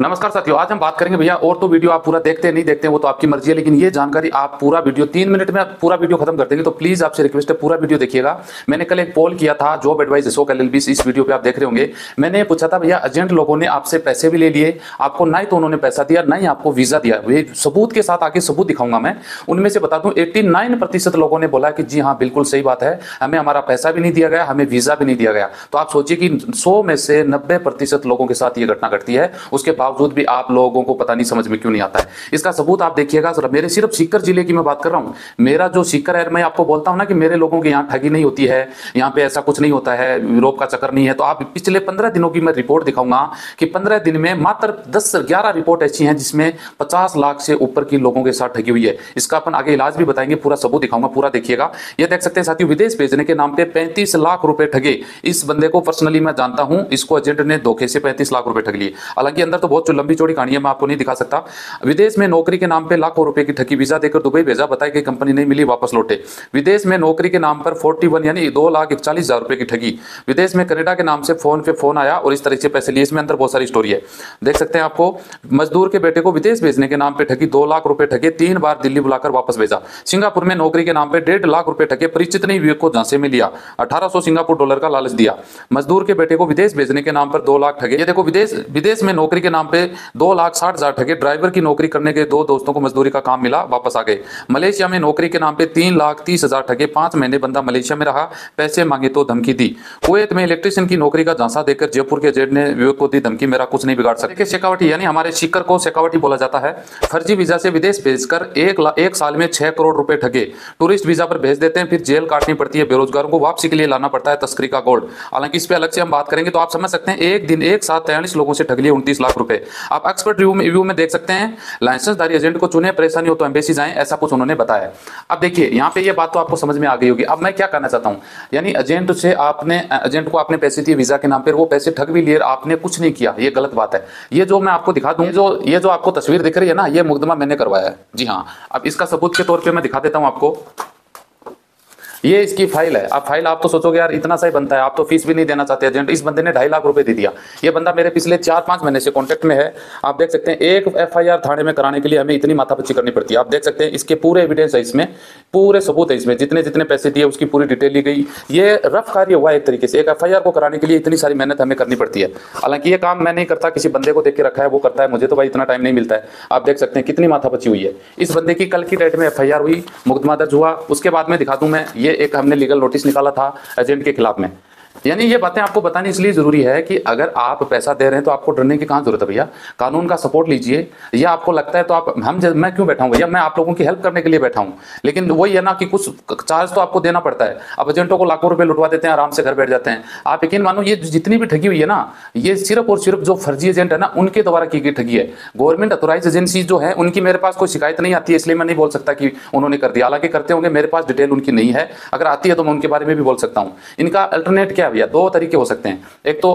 नमस्कार साथियों, आज हम बात करेंगे भैया और तो वीडियो आप पूरा देखते हैं नहीं देखते हैं वो तो आपकी मर्जी है, लेकिन ये जानकारी आप पूरा वीडियो 3 मिनट में आप पूरा वीडियो खत्म कर देंगे तो प्लीज आपसे रिक्वेस्ट है पूरा वीडियो देखिएगा। मैंने कल एक पोल किया था जॉब एडवाइस शो का LLB, इस वीडियो पे आप देख रहे होंगे। मैंने पूछा था भैया एजेंट लोगों ने आपसे पैसे भी ले लिए, आपको ना ही तो उन्होंने पैसा दिया ना ही आपको वीजा दिया। ये सबूत के साथ आके सबूत दिखाऊंगा मैं। उनमें से बता दूं 89% लोगों ने बोला कि जी हाँ बिल्कुल सही बात है, हमें हमारा पैसा भी नहीं दिया गया, हमें वीजा भी नहीं दिया गया। तो आप सोचिए कि 100 में से 90% लोगों के साथ ये घटना घटती है, उसके बावजूद भी आप लोगों को पता नहीं समझ में क्यों नहीं आता है। इसका सबूत आप देखिएगा। मेरे सिर्फ सीकर जिले की मैं बात कर रहा हूं, मेरा जो सीकर है, मैं आपको बोलता हूं ना कि मेरे लोगों के यहाँ ठगी नहीं होती है, यहाँ पे ऐसा कुछ नहीं होता है, यूरोप का चक्कर नहीं है। तो आप पिछले 15 दिनों की मैं रिपोर्ट दिखाऊंगा कि 15 दिन में मात्र 10-11 रिपोर्ट ऐसी हैं जिसमें 50 लाख से ऊपर की लोगों के साथ ठगी हुई है। इसका अपन आगे इलाज भी बताएंगे, पूरा सबूत दिखाऊंगा, पूरा देखिएगा। यह देख सकते हैं साथियों, विदेश भेजने के नाम पर 35 लाख रुपए ठगे। इस बंदे को पर्सनली मैं जानता हूं, इसको एजेंट ने धोखे से 35 लाख रुपए ठग लिए। हालांकि अंदर तो बहुत लंबी चौड़ी कहानी है, मैं आपको नहीं दिखा सकता। विदेश में नौकरी के नाम पे लाखों रुपए की ठगी, वीजा देकर दुबई भेजा, बताया कि कंपनी नहीं मिली, वापस लौटे। विदेश में नौकरी के नाम पर 41 यानी 2,41,000 रुपए की ठगी। विदेश में कनाडा के नाम से फोन पे फोन आया और इस तरह से पैसे लिए। इसमें अंदर बहुत सारी स्टोरी है, देख सकते हैं। आपको मजदूर के बेटे को विदेश भेजने के नाम पर ठगी, 2 लाख रुपए ठगे, 3 बार दिल्ली बुलाकर वापस भेजा। सिंगापुर में नौकरी के नाम पर 1.5 लाख रुपए ठगे, परिचित नहीं व्यक्ति को झांसे में लिया, 1800 सिंगापुर डॉलर का लालच दिया। मजदूर के बेटे को विदेश भेजने के नाम पर 2 लाख ठगे। ये देखो, विदेश में नौकरी के नाम पे 2,60,000 ठगे। ड्राइवर की नौकरी करने के 2 दोस्तों को मजदूरी का काम मिला, वापस आ गए। मलेशिया में नौकरी के नाम पे 3,30,000 ठगे। 5 महीने बंदा मलेशिया में रहा, पैसे मांगे तो धमकी दी। कुवैत में इलेक्ट्रिशियन की नौकरी का झांसा देकर जयपुर के एजेंट ने युवक को दी धमकी, मेरा कुछ नहीं बिगाड़ सकते। शेखावटी यानी हमारे सीकर को शेखावटी बोला जाता है। फर्जी वीजा से विदेश भेजकर 1 साल में 6 करोड़ रुपए ठगे। टूरिस्ट वीजा पर भेज देते हैं, फिर जेल काटनी पड़ती है, बेरोजगारों को वापसी के लिए लाना पड़ता है तस्करी का गोल्ड। हालांकि इस पर अलग से हम बात करेंगे। तो आप समझ सकते हैं एक दिन एक साथ 43 लोगों से ठग लिए 29 लाख रुपए। आप एक्सपर्ट रिव्यू में देख सकते हैं, लाइसेंसधारी एजेंट को चुने, परेशानी हो तो एम्बेसी जाएं, ऐसा कुछ उन्होंने बताया। अब देखिए यहाँ पे ये बात तो आपको समझ में आ गई होगी। अब मैं क्या कहना चाहता हूँ, यानी एजेंट से आपने, एजेंट को आपने पैसे दिए वीजा के नाम पर, वो पैसे ठग भी लिए, आपने कुछ नहीं किया, ये गलत बात है। ये जो मैं आपको दिखा दूँ, ये जो आपको तस्वीर दिख रही है ना, ये मुकदमा मैंने करवाया है। जी हाँ, अब इसका सबूत के तौर पर मैं दिखा देता हूँ आपको। ये इसकी फाइल है। अब फाइल आप तो सोचोगे यार इतना सही बनता है, आप तो फीस भी नहीं देना चाहते एजेंट। इस बंदे ने 2.5 लाख रुपए दे दिया। ये बंदा मेरे पिछले 4-5 महीने से कांटेक्ट में है। आप देख सकते हैं एक FIR थाने में कराने के लिए हमें इतनी माथापच्ची करनी पड़ती है। आप देख सकते हैं इसके पूरे एविडेंस है, इसमें पूरे सबूत है, इसमें जितने जितने पैसे दिए उसकी पूरी डिटेल ली गई। ये रफ कार्य हुआ एक तरीके से, एक FIR को कराने के लिए इतनी सारी मेहनत हमें करनी पड़ती है। हालांकि ये काम मैं नहीं करता, किसी बंदे को देख के रखा है वो करता है, मुझे तो भाई इतना टाइम नहीं मिलता है। आप देख सकते हैं कितनी माथापच्ची हुई है। इस बंदे की कल की डेट में FIR हुई, मुकदमा दर्ज हुआ। उसके बाद में दिखा दूँ मैं, ये एक हमने लीगल नोटिस निकाला था एजेंट के खिलाफ में। यानी ये बातें आपको बतानी इसलिए जरूरी है कि अगर आप पैसा दे रहे हैं तो आपको डरने की कहाँ जरूरत है भैया। कानून का सपोर्ट लीजिए, या आपको लगता है तो आप मैं क्यों बैठा हूँ भैया, मैं आप लोगों की हेल्प करने के लिए बैठा हूँ। लेकिन वही है ना कि कुछ चार्ज तो आपको देना पड़ता है। अब एजेंटों को लाखों रुपये लुटवा देते हैं, आराम से घर बैठ जाते हैं। आप यकीन मानो ये जितनी भी ठगी हुई है ना, ये सिर्फ और सिर्फ जो फर्जी एजेंट है ना उनके द्वारा की गई ठगी है। गवर्नमेंट अथोराइज एजेंसी जो है उनकी मेरे पास कोई शिकायत नहीं आती है, इसलिए मैं नहीं बोल सकता कि उन्होंने कर दिया। हालांकि करते होंगे, मेरे पास डिटेल उनकी नहीं है, अगर आती है तो मैं उनके बारे में भी बोल सकता हूँ। इनका अल्टरनेट भैया 2 तरीके हो सकते हैं। एक तो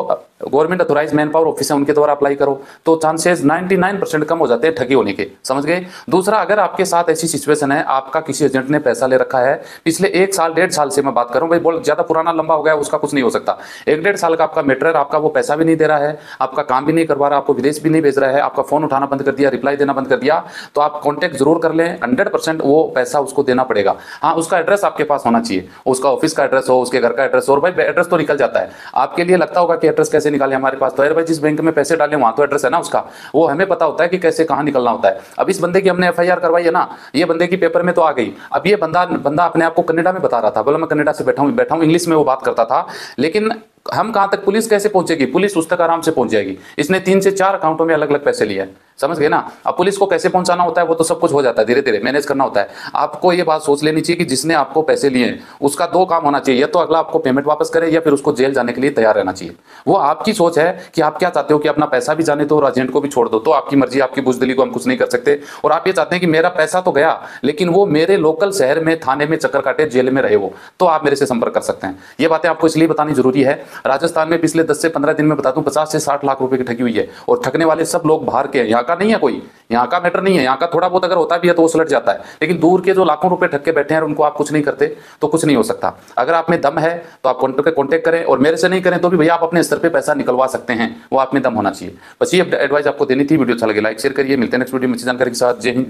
government authorise man power office है, उनके द्वारा अप्लाई करो तो चांसेस 99% कम हो जाते हैं ठगी होने के, समझ गए। दूसरा, अगर आपके साथ ऐसी सिचुएशन है, आपका किसी एजेंट ने पैसा ले रखा है पिछले 1 साल 1.5 साल से मैं बात कर रहा हूं, भाई ज्यादा पुराना लंबा हो गया उसका कुछ नहीं हो सकता। 1-1.5 साल का आपका मैटर, आपका वो पैसा भी नहीं दे रहा है, आपका काम भी नहीं करवा रहा, आपको विदेश भी नहीं भेज रहा है, आपका फोन उठाना बंद कर दिया, रिप्लाई देना बंद कर दिया, तो आप कॉन्टैक्ट जरूर कर लें। 100% वो पैसा उसको देना पड़ेगा। हाँ, उसका एड्रेस आपके पास होना चाहिए, उसका ऑफिस का एड्रेस हो, उसके घर का एड्रेस हो। और भाई एड्रेस तो निकल जाता है, आपके लिए लगता होगा कि एड्रेस कैसे निकाले, हमारे पास तो यार भाई जिस बैंक में पैसे डाले वहां तो एड्रेस है ना उसका, वो हमें पता होता है कि कैसे कहां निकलना होता है। अब इस बंदे की हमने FIR करवाई है ना, ये बंदे की पेपर में तो आ गई। अब ये बंदा अपने आप को कनाडा में बता रहा था, बोला मैं कनाडा से बैठा हूं, इंग्लिश में वो बात करता था। लेकिन हम कहां तक, पुलिस कैसे पहुंचेगी, पुलिस उस तक आराम से पहुंच जाएगी। इसने 3 से 4 अकाउंटों में अलग अलग पैसे लिए, समझ गए ना। अब पुलिस को कैसे पहुंचाना होता है वो तो सब कुछ हो जाता है, धीरे धीरे मैनेज करना होता है। आपको ये बात सोच लेनी चाहिए कि जिसने आपको पैसे लिए उसका 2 काम होना चाहिए, या तो अगला आपको पेमेंट वापस करे या फिर उसको जेल जाने के लिए तैयार रहना चाहिए। वो आपकी सोच है कि आप क्या चाहते हो, कि अपना पैसा भी जाने दो और एजेंट को भी छोड़ दो, तो आपकी मर्जी, आपकी बुजदली को हम कुछ नहीं कर सकते। और आप ये चाहते हैं कि मेरा पैसा तो गया लेकिन वो मेरे लोकल शहर में थाने में चक्कर काटे, जेल में रहे वो, तो आप मेरे से संपर्क कर सकते हैं। ये बातें आपको इसलिए बतानी जरूरी है। राजस्थान में पिछले 10 से 15 दिन में बता दूं 50 से 60 लाख रुपए की ठगी हुई है। और ठगने वाले सब लोग बाहर के हैं, यहाँ का नहीं है कोई, यहाँ का मैटर नहीं है। यहाँ का थोड़ा बहुत अगर होता भी है तो वो सलट जाता है, लेकिन दूर के जो लाखों रुपए ठग के बैठे हैं उनको आप कुछ नहीं करते तो कुछ नहीं हो सकता। अगर आप में दम है तो आप कॉन्टेक्ट करें, और मेरे से नहीं करें तो भी भैया आप अपने स्तर पर पैसा निकलवा सकते हैं, वो आप में दम होना चाहिए। बस ये एडवाइस आपको देनी थी। वीडियो अच्छा लगे लाइक शेयर करिए, मिलते हैं नेक्स्ट वीडियो में जानकारी के साथ। जय हिंद।